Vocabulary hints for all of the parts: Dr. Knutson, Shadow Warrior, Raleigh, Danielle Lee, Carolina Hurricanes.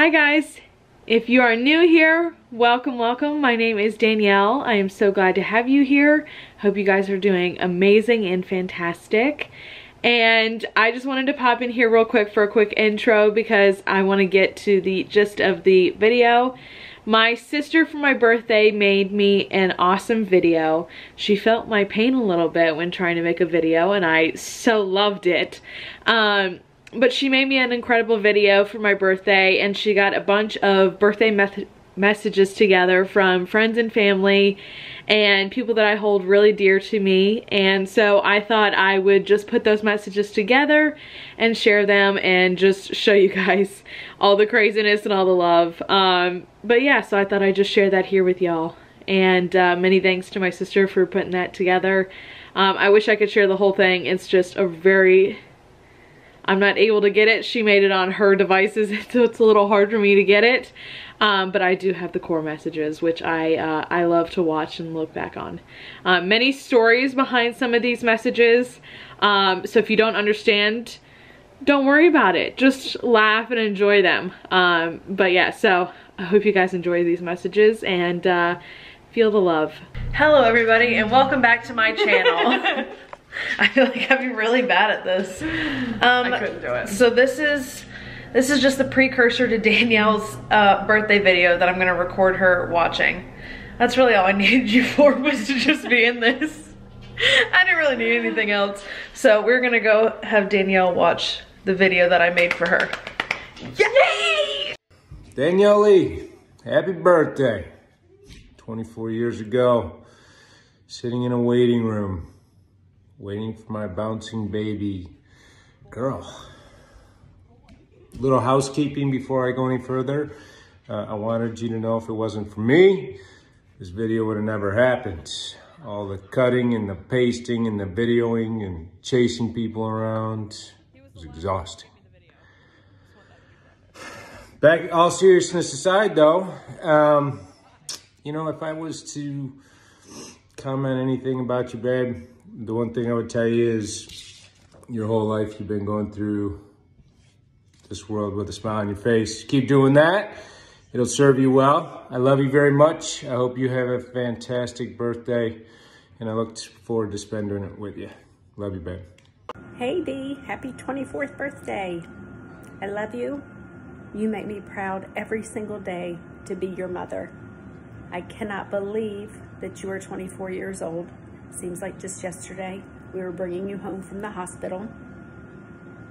Hi guys, if you are new here, welcome. My name is Danielle. I am so glad to have you here. Hope you guys are doing amazing and fantastic. And I just wanted to pop in here real quick for a quick intro because I want to get to the gist of the video. My sister for my birthday made me an awesome video. She felt my pain a little bit when trying to make a video and I so loved it. But she made me an incredible video for my birthday, and she got a bunch of birthday messages together from friends and family and people that I hold really dear to me. And so I thought I would just put those messages together and share them and just show you guys all the craziness and all the love. But yeah, so I thought I'd just share that here with y'all. And many thanks to my sister for putting that together. I wish I could share the whole thing. It's just a very... I'm not able to get it. She made it on her devices, so it's a little hard for me to get it. But I do have the core messages, which I love to watch and look back on. Many stories behind some of these messages. So if you don't understand, don't worry about it. Just laugh and enjoy them. But yeah, so I hope you guys enjoy these messages and feel the love. Hello everybody, and welcome back to my channel. I feel like I'd be really bad at this. I couldn't do it. So this is just the precursor to Danielle's birthday video that I'm gonna record her watching. That's really all I needed you for, was to just be in this. I didn't really need anything else. So we're gonna go have Danielle watch the video that I made for her. Yay! Danielle Lee, happy birthday. 24 years ago, sitting in a waiting room, waiting for my bouncing baby girl. Little housekeeping before I go any further. I wanted you to know, if it wasn't for me, this video would have never happened. All the cutting and the pasting and the videoing and chasing people around was exhausting. Back, all seriousness aside though, you know, if I was to comment anything about you, babe, the one thing I would tell you is your whole life you've been going through this world with a smile on your face. Keep doing that. It'll serve you well. I love you very much. I hope you have a fantastic birthday, and I look forward to spending it with you. Love you, babe. Hey, B. Happy 24th birthday. I love you. You make me proud every single day to be your mother. I cannot believe that you are 24 years old. Seems like just yesterday we were bringing you home from the hospital.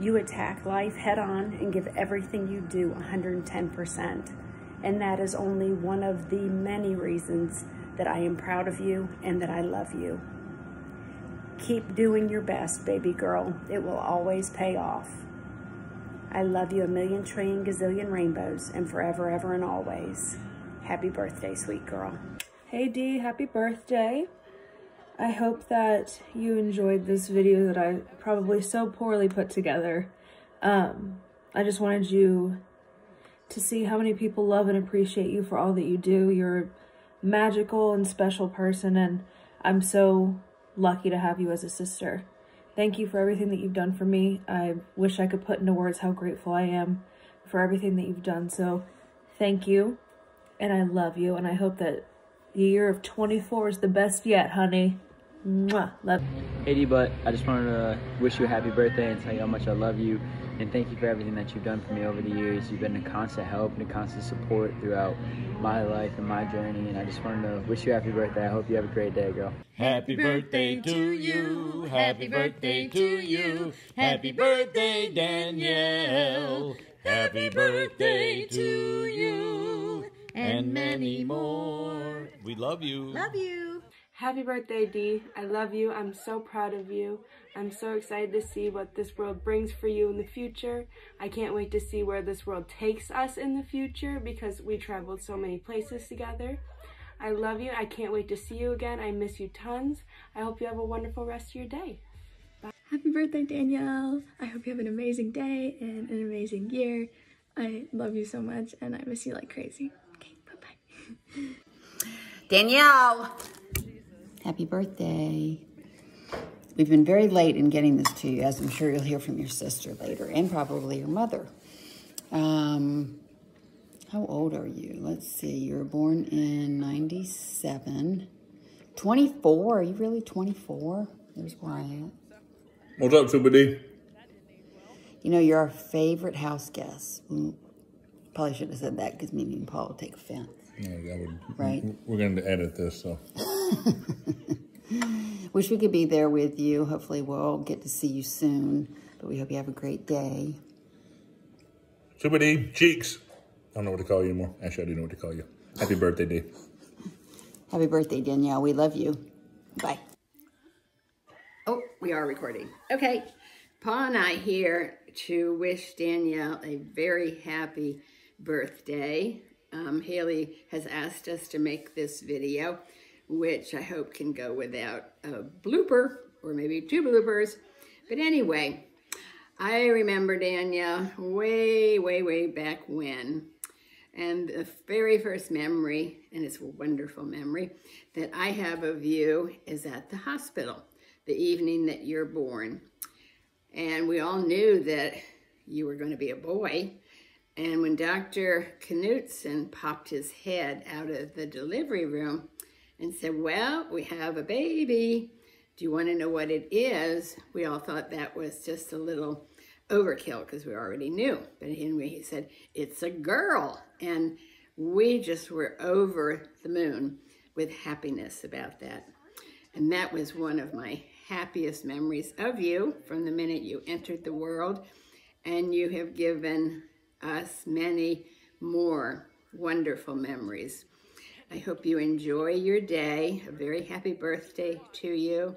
You attack life head on and give everything you do 110%. And that is only one of the many reasons that I am proud of you and that I love you. Keep doing your best, baby girl. It will always pay off. I love you a million trillion gazillion rainbows, and forever, ever, and always. Happy birthday, sweet girl. Hey D, happy birthday. I hope that you enjoyed this video that I probably so poorly put together. I just wanted you to see how many people love and appreciate you for all that you do. You're a magical and special person, and I'm so lucky to have you as a sister. Thank you for everything that you've done for me. I wish I could put into words how grateful I am for everything that you've done. So thank you, and I love you, and I hope that the year of 24 is the best yet, honey. Mwah. Love. Hey D, but I just wanted to wish you a happy birthday and tell you how much I love you, and thank you for everything that you've done for me over the years. You've been a constant help and a constant support throughout my life and my journey, and I just wanted to wish you a happy birthday. I hope you have a great day, girl. Happy birthday to you. Happy birthday to you. Happy birthday, Danielle. Happy birthday to you. And many more. We love you. Love you. Happy birthday, D. I love you. I'm so proud of you. I'm so excited to see what this world brings for you in the future. I can't wait to see where this world takes us in the future, because we traveled so many places together. I love you. I can't wait to see you again. I miss you tons. I hope you have a wonderful rest of your day. Bye. Happy birthday, Danielle. I hope you have an amazing day and an amazing year. I love you so much, and I miss you like crazy. Danielle, happy birthday. We've been very late in getting this to you, as I'm sure you'll hear from your sister later, and probably your mother. How old are you? Let's see. You were born in 97. 24? Are you really 24? There's Wyatt. What's up, Super D? You know, you're our favorite house guest. Probably shouldn't have said that because me and Paul would take offense. Yeah, that would, right? We're going to edit this, so. Wish we could be there with you. Hopefully we'll get to see you soon. But we hope you have a great day. Super D, Cheeks. I don't know what to call you anymore. Actually, I do know what to call you. Happy birthday, D. Happy birthday, Danielle. We love you. Bye. Oh, we are recording. Okay. Paul and I here to wish Danielle a very happy birthday. Haley has asked us to make this video, which I hope can go without a blooper or maybe two bloopers. But anyway, I remember Danielle way, way, way back when. And the very first memory, and it's a wonderful memory, that I have of you is at the hospital the evening that you're born. And we all knew that you were going to be a boy. And when Dr. Knutson popped his head out of the delivery room and said, well, we have a baby. Do you want to know what it is? We all thought that was just a little overkill because we already knew. But anyway, he said, it's a girl. And we just were over the moon with happiness about that. And that was one of my happiest memories of you from the minute you entered the world, and you have given us many more wonderful memories. I hope you enjoy your day. A very happy birthday to you,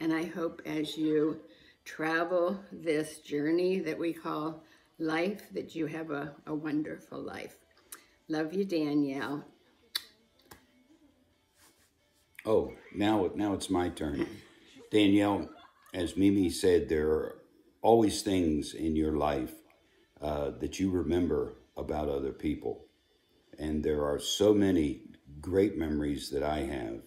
and I hope as you travel this journey that we call life that you have a wonderful life. Love you, Danielle. Oh, now it's my turn. Danielle, as Mimi said, there are always things in your life that you remember about other people. And there are so many great memories that I have.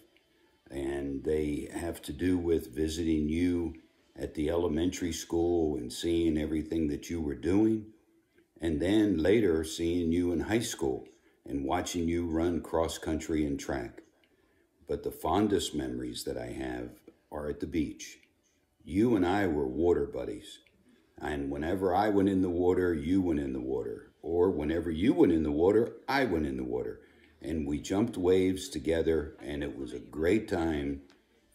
And they have to do with visiting you at the elementary school and seeing everything that you were doing. And then later seeing you in high school and watching you run cross country and track. But the fondest memories that I have are at the beach. You and I were water buddies. And whenever I went in the water, you went in the water. Or whenever you went in the water, I went in the water. And we jumped waves together, and it was a great time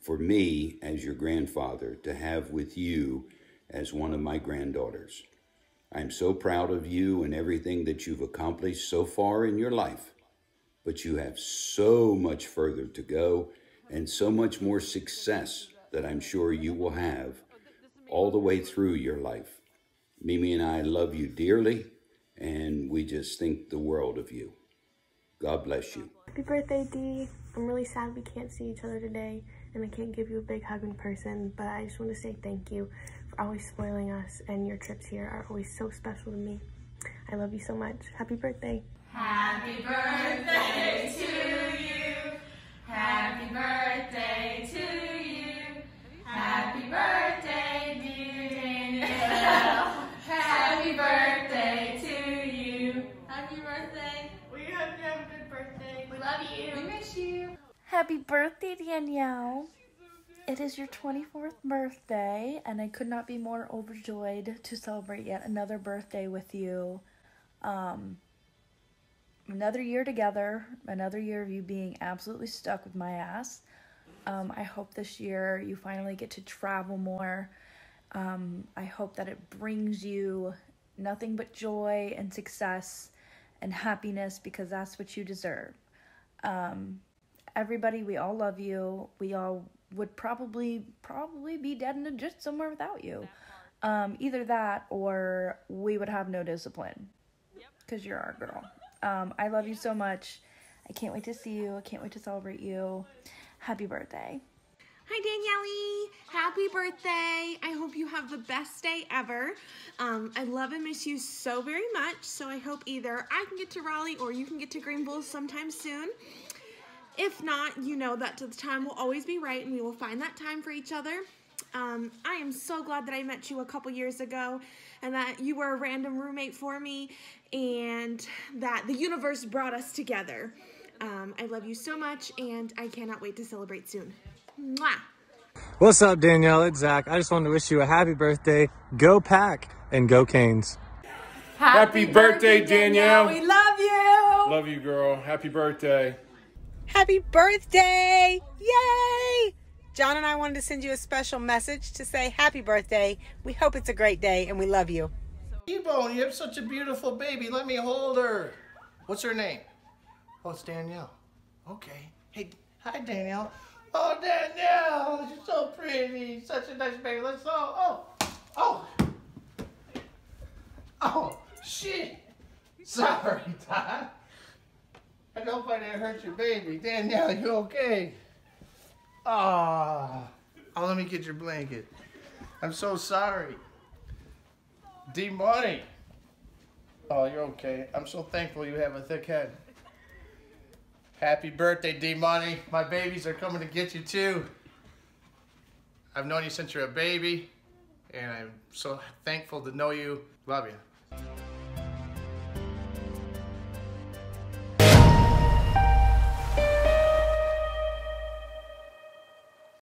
for me as your grandfather to have with you as one of my granddaughters. I'm so proud of you and everything that you've accomplished so far in your life. But you have so much further to go, and so much more success that I'm sure you will have all the way through your life. Mimi and I love you dearly, and we just think the world of you. God bless you. Happy birthday, Dee. I'm really sad we can't see each other today, and I can't give you a big hug in person, but I just want to say thank you for always spoiling us, and your trips here are always so special to me. I love you so much. Happy birthday. Happy birthday to you. Happy birthday to you. Happy birthday, dear Danielle. Happy birthday to you. Happy birthday. We hope you have a good birthday. We love you. We miss you. Happy birthday, Danielle. It is your 24th birthday, and I could not be more overjoyed to celebrate yet another birthday with you. Another year together, another year of you being absolutely stuck with my ass. I hope this year you finally get to travel more. I hope that it brings you nothing but joy and success and happiness, because that's what you deserve. Everybody, we all love you. We all would probably be dead in a ditch somewhere without you. Either that or we would have no discipline, because you're our girl. I love you so much. I can't wait to see you. I can't wait to celebrate you. Happy birthday. Hi, Danielle Lee. Happy birthday. I hope you have the best day ever. I love and miss you so very much. So I hope either I can get to Raleigh or you can get to Greenville sometime soon. If not, you know that the time will always be right, and we will find that time for each other. I am so glad that I met you a couple years ago and that you were a random roommate for me and that the universe brought us together. I love you so much, and I cannot wait to celebrate soon. Mwah! What's up, Danielle? It's Zach. I just wanted to wish you a happy birthday. Go Pack and go Canes. Happy birthday, Danielle. We love you. Love you, girl. Happy birthday. Happy birthday. Yay. John and I wanted to send you a special message to say happy birthday. We hope it's a great day, and we love you. T-Bone, you have such a beautiful baby. Let me hold her. What's her name? Oh, it's Danielle. Okay. Hey, hi, Danielle. Oh, Danielle, you're so pretty. Such a nice baby. Let's go. Oh, oh. Oh, shit. Sorry, Todd. I hope I didn't hurt your baby. Danielle, you okay? Oh, oh, let me get your blanket. I'm so sorry. D-Money. Oh, you're okay. I'm so thankful you have a thick head. Happy birthday, D-Money. My babies are coming to get you, too. I've known you since you're a baby, and I'm so thankful to know you. Love you.